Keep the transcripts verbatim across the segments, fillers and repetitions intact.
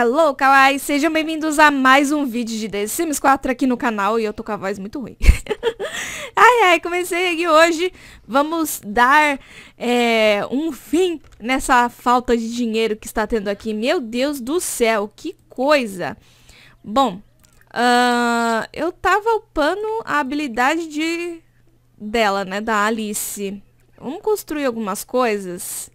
Hello, kawaii! Sejam bem-vindos a mais um vídeo de The Sims quatro aqui no canal. E eu tô com a voz muito ruim. Ai, ai, comecei aqui hoje. Vamos dar é, um fim nessa falta de dinheiro que está tendo aqui. Meu Deus do céu, que coisa! Bom, uh, eu tava upando a habilidade de dela, né, da Alice. Vamos construir algumas coisas.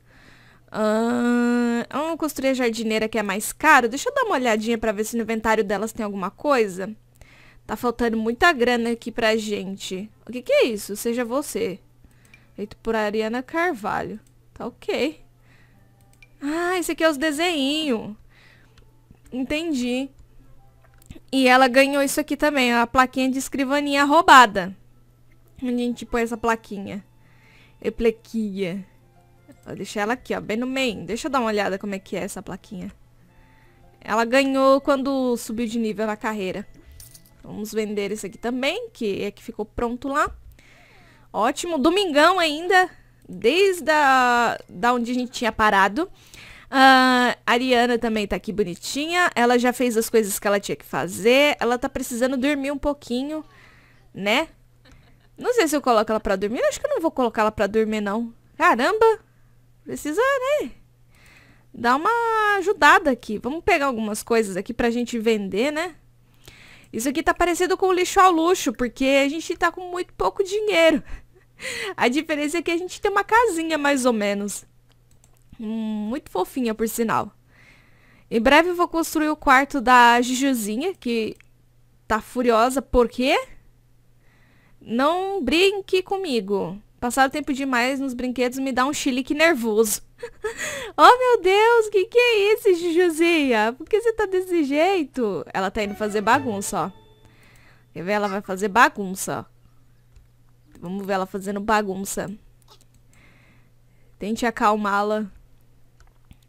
Uh, vamos construir a jardineira, que é mais caro. Deixa eu dar uma olhadinha pra ver se no inventário delas tem alguma coisa. Tá faltando muita grana aqui pra gente. O que que é isso? Seja você. Feito por Ariana Carvalho. Tá ok. Ah, esse aqui é os desenhinhos. Entendi. E ela ganhou isso aqui também. A plaquinha de escrivaninha roubada. A gente põe essa plaquinha. Eplequia. Vou deixar ela aqui, ó, bem no meio. Deixa eu dar uma olhada como é que é essa plaquinha. Ela ganhou quando subiu de nível na carreira. Vamos vender esse aqui também, que é que ficou pronto lá. Ótimo, domingão ainda, desde a, da onde a gente tinha parado. Uh, a Ariana também tá aqui bonitinha. Ela já fez as coisas que ela tinha que fazer. Ela tá precisando dormir um pouquinho, né? Não sei se eu coloco ela pra dormir. Acho que eu não vou colocar ela pra dormir, não. Caramba! Precisa, né? Dar uma ajudada aqui. Vamos pegar algumas coisas aqui pra gente vender, né? Isso aqui tá parecido com o lixo ao luxo, porque a gente tá com muito pouco dinheiro. A diferença é que a gente tem uma casinha, mais ou menos. Hum, muito fofinha, por sinal. Em breve eu vou construir o quarto da Jujuzinha, que tá furiosa. Por quê? Não brinque comigo. Passar o tempo demais nos brinquedos me dá um chilique nervoso. Oh, meu Deus, que que é isso, Jujuzinha? Por que você tá desse jeito? Ela tá indo fazer bagunça, ó. Quer ver? Ela vai fazer bagunça, ó. Vamos ver ela fazendo bagunça. Tente acalmá-la.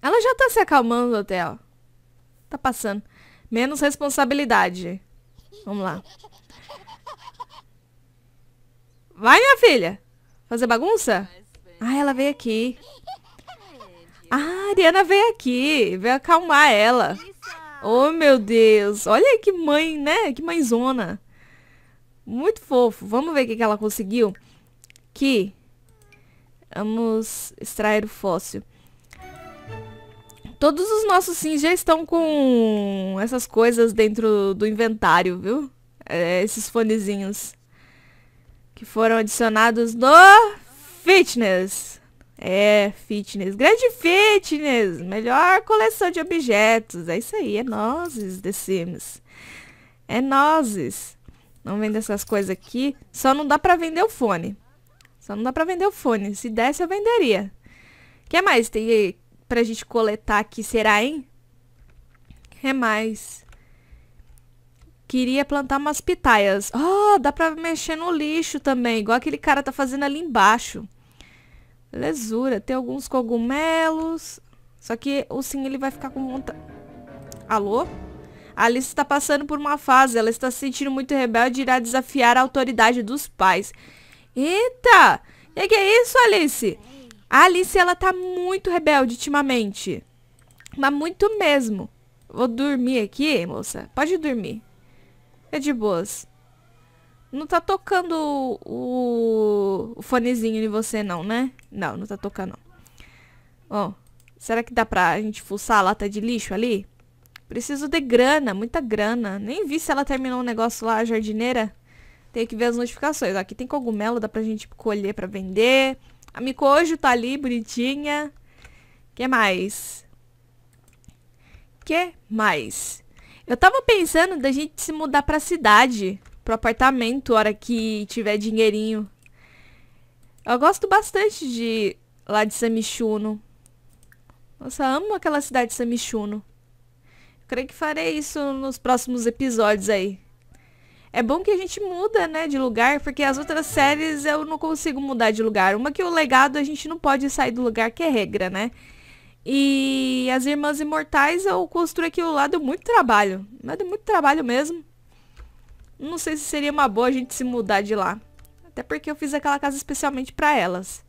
Ela já tá se acalmando até, ó. Tá passando. Menos responsabilidade. Vamos lá. Vai, minha filha. Fazer bagunça? Ah, ela veio aqui. Ah, a Ariana veio aqui. Veio acalmar ela. Oh, meu Deus. Olha que mãe, né? Que mãezona. Muito fofo. Vamos ver o que ela conseguiu. Aqui. Vamos extrair o fóssil. Todos os nossos sims já estão com essas coisas dentro do inventário, viu? É, esses fonezinhos. Que foram adicionados no Fitness. É, Fitness. Grande Fitness. Melhor coleção de objetos. É isso aí. É nozes, The Sims. É nozes. Não vende essas coisas aqui. Só não dá pra vender o fone. Só não dá pra vender o fone. Se desse, eu venderia. O que mais tem pra gente coletar aqui? Será, hein? O que mais? Queria plantar umas pitaias. Oh, dá pra mexer no lixo também. Igual aquele cara tá fazendo ali embaixo. Belezura. Tem alguns cogumelos. Só que o sim, ele vai ficar com vontade. Alô? A Alice está passando por uma fase. Ela está se sentindo muito rebelde e irá desafiar a autoridade dos pais. Eita! E que, que é isso, Alice? A Alice, ela tá muito rebelde ultimamente. Mas muito mesmo. Vou dormir aqui, moça. Pode dormir. É de boas. Não tá tocando o, o, o fonezinho de você, não, né? Não, não tá tocando, não. Bom, será que dá pra gente fuçar a lata de lixo ali? Preciso de grana, muita grana. Nem vi se ela terminou um negócio lá, a jardineira. Tem que ver as notificações. Aqui tem cogumelo, dá pra gente colher pra vender. A micojo tá ali, bonitinha. Que mais? Que mais? Eu tava pensando da gente se mudar pra cidade, pro apartamento, hora que tiver dinheirinho. Eu gosto bastante de lá de San Michuno. Nossa, amo aquela cidade de San Michuno. Eu creio que farei isso nos próximos episódios aí. É bom que a gente muda, né, de lugar, porque as outras séries eu não consigo mudar de lugar. Uma que o legado a gente não pode sair do lugar, que é regra, né? E as Irmãs Imortais eu construí aquilo lá, deu muito trabalho. Mas deu muito trabalho mesmo. Não sei se seria uma boa a gente se mudar de lá. Até porque eu fiz aquela casa especialmente pra elas.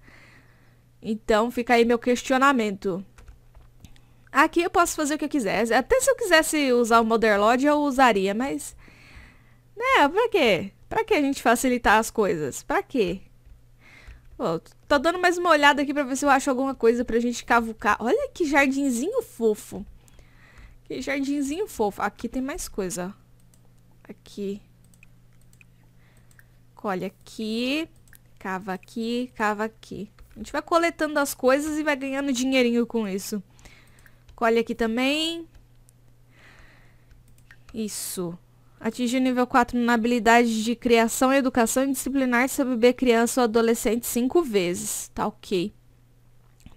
Então fica aí meu questionamento. Aqui eu posso fazer o que eu quiser. Até se eu quisesse usar o Modern Lodge, eu usaria, mas... né, pra quê? Pra que a gente facilitar as coisas? Pra quê? Bom, tô dando mais uma olhada aqui pra ver se eu acho alguma coisa pra gente cavucar. Olha que jardinzinho fofo. Que jardinzinho fofo. Aqui tem mais coisa, ó. Aqui. Colhe aqui. Cava aqui, cava aqui. A gente vai coletando as coisas e vai ganhando dinheirinho com isso. Colhe aqui também. Isso. Atingir o nível quatro na habilidade de criação, educação e disciplinar se beber criança ou adolescente cinco vezes. Tá ok.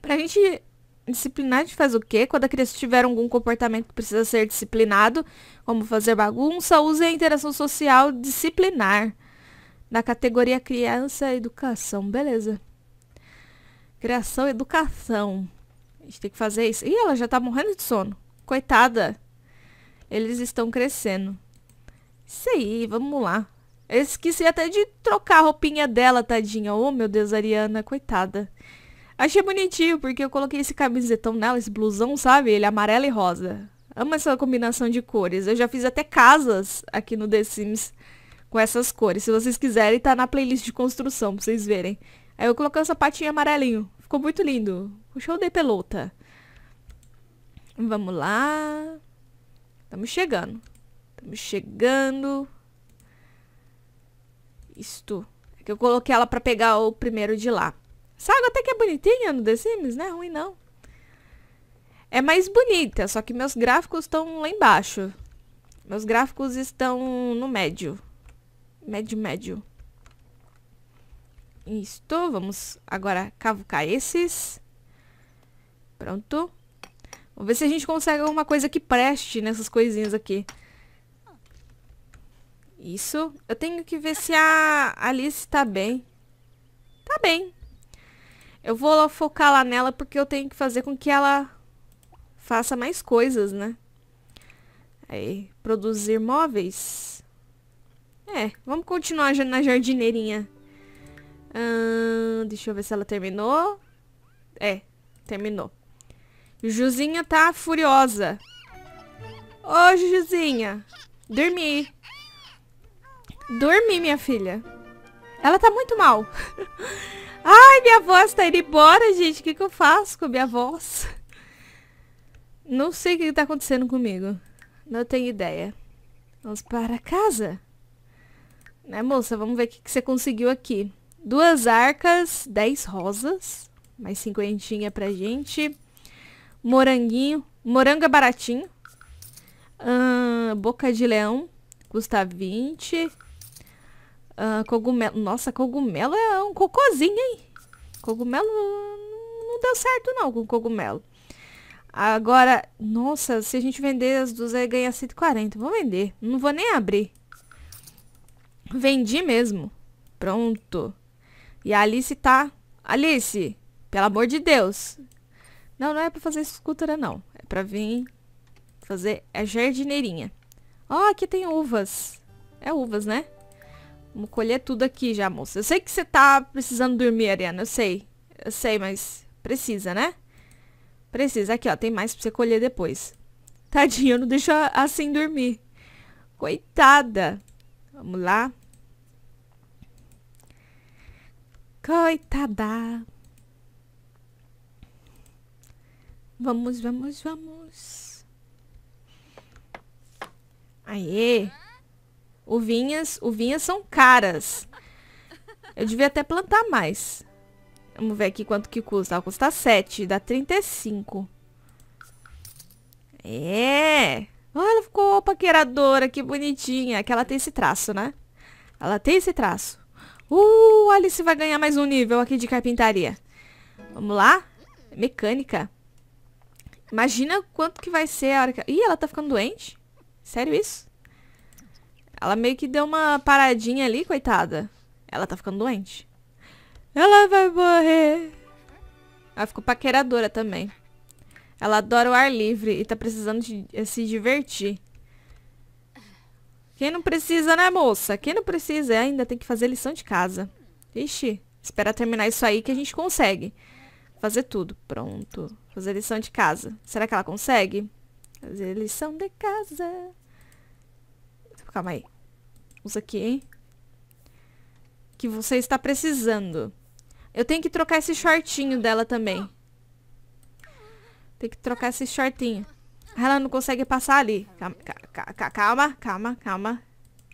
Pra gente disciplinar, a gente faz o quê? Quando a criança tiver algum comportamento que precisa ser disciplinado, como fazer bagunça, use a interação social disciplinar. Da categoria criança, educação. Beleza. Criação, educação. A gente tem que fazer isso. Ih, ela já tá morrendo de sono. Coitada. Eles estão crescendo. Isso aí, vamos lá. Eu esqueci até de trocar a roupinha dela, tadinha. Oh, meu Deus, Ariana, coitada. Achei bonitinho, porque eu coloquei esse camisetão nela, esse blusão, sabe? Ele é amarelo e rosa. Amo essa combinação de cores. Eu já fiz até casas aqui no The Sims com essas cores. Se vocês quiserem, tá na playlist de construção, pra vocês verem. Aí eu coloquei um sapatinho amarelinho. Ficou muito lindo. Puxa, eu dei pelota. Vamos lá. Estamos chegando. Estamos chegando. Isto. É que eu coloquei ela pra pegar o primeiro de lá. Essa água até que é bonitinha no The Sims, né? Ruim não. É mais bonita, só que meus gráficos estão lá embaixo. Meus gráficos estão no médio. Médio, médio. Isto, vamos agora cavucar esses. Pronto. Vamos ver se a gente consegue alguma coisa que preste nessas coisinhas aqui. Isso. Eu tenho que ver se a Alice tá bem. Tá bem. Eu vou focar lá nela porque eu tenho que fazer com que ela faça mais coisas, né? Aí, produzir móveis. É, vamos continuar na jardineirinha. Hum, deixa eu ver se ela terminou. É, terminou. Juzinha tá furiosa. Ô, Juzinha. Dormi. Dormi, minha filha. Ela tá muito mal. Ai, minha voz tá indo embora, gente. O que que eu faço com a minha voz? Não sei o que que tá acontecendo comigo. Não tenho ideia. Vamos para casa. Né, moça? Vamos ver o que que você conseguiu aqui. Duas arcas, dez rosas, mais cinquentinha pra gente. Moranguinho, morango é baratinho. Uh, boca de leão, custa vinte. Uh, cogumelo, nossa, cogumelo é um cocôzinho, hein? Cogumelo não deu certo não com cogumelo. Agora, nossa, se a gente vender as duas aí ganha cento e quarenta, vou vender. Não vou nem abrir. Vendi mesmo. Pronto. E a Alice tá... Alice, pelo amor de Deus. Não, não é pra fazer escultura, não. É pra vir fazer a jardineirinha. Ó, aqui tem uvas. É uvas, né? Vamos colher tudo aqui já, moça. Eu sei que você tá precisando dormir, Ariana. Eu sei. Eu sei, mas precisa, né? Precisa. Aqui, ó. Tem mais pra você colher depois. Tadinha, eu não deixo assim dormir. Coitada. Vamos lá. Coitada. Vamos, vamos, vamos. Aê. Uvinhas. Uvinhas são caras. Eu devia até plantar mais. Vamos ver aqui quanto que custa. Ela custa sete. Dá trinta e cinco. É. Olha, ela ficou paqueradora. Que bonitinha. Que ela tem esse traço, né? Ela tem esse traço. Uh, Alice vai ganhar mais um nível aqui de carpintaria. Vamos lá? Mecânica. Imagina quanto que vai ser a hora que... Ih, ela tá ficando doente? Sério isso? Ela meio que deu uma paradinha ali, coitada. Ela tá ficando doente. Ela vai morrer. Ela ficou paqueradora também. Ela adora o ar livre e tá precisando de, de se divertir. Quem não precisa, né, moça? Quem não precisa ainda tem que fazer lição de casa. Ixi, espera terminar isso aí que a gente consegue. Fazer tudo. Pronto. Fazer lição de casa. Será que ela consegue? Fazer lição de casa. Calma aí. Usa aqui, hein? Que você está precisando. Eu tenho que trocar esse shortinho dela também. Tem que trocar esse shortinho. Ela não consegue passar ali. Calma, calma, calma, calma.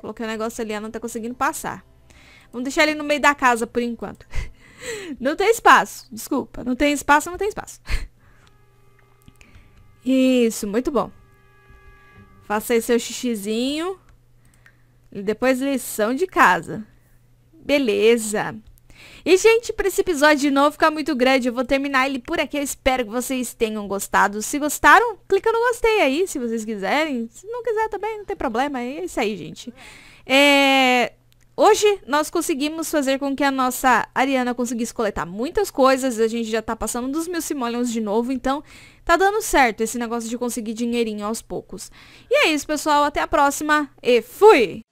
Coloquei um negócio ali, ela não tá conseguindo passar. Vamos deixar ele no meio da casa por enquanto. Não tem espaço, desculpa. Não tem espaço, não tem espaço. Isso, muito bom. Faça aí seu xixizinho. E depois lição de casa. Beleza. E, gente, para esse episódio de novo ficar muito grande, eu vou terminar ele por aqui. Eu espero que vocês tenham gostado. Se gostaram, clica no gostei aí, se vocês quiserem. Se não quiser também, não tem problema. É isso aí, gente. É... Hoje nós conseguimos fazer com que a nossa Ariana conseguisse coletar muitas coisas. A gente já tá passando dos mil simoleons de novo, então tá dando certo esse negócio de conseguir dinheirinho aos poucos. E é isso, pessoal. Até a próxima e fui!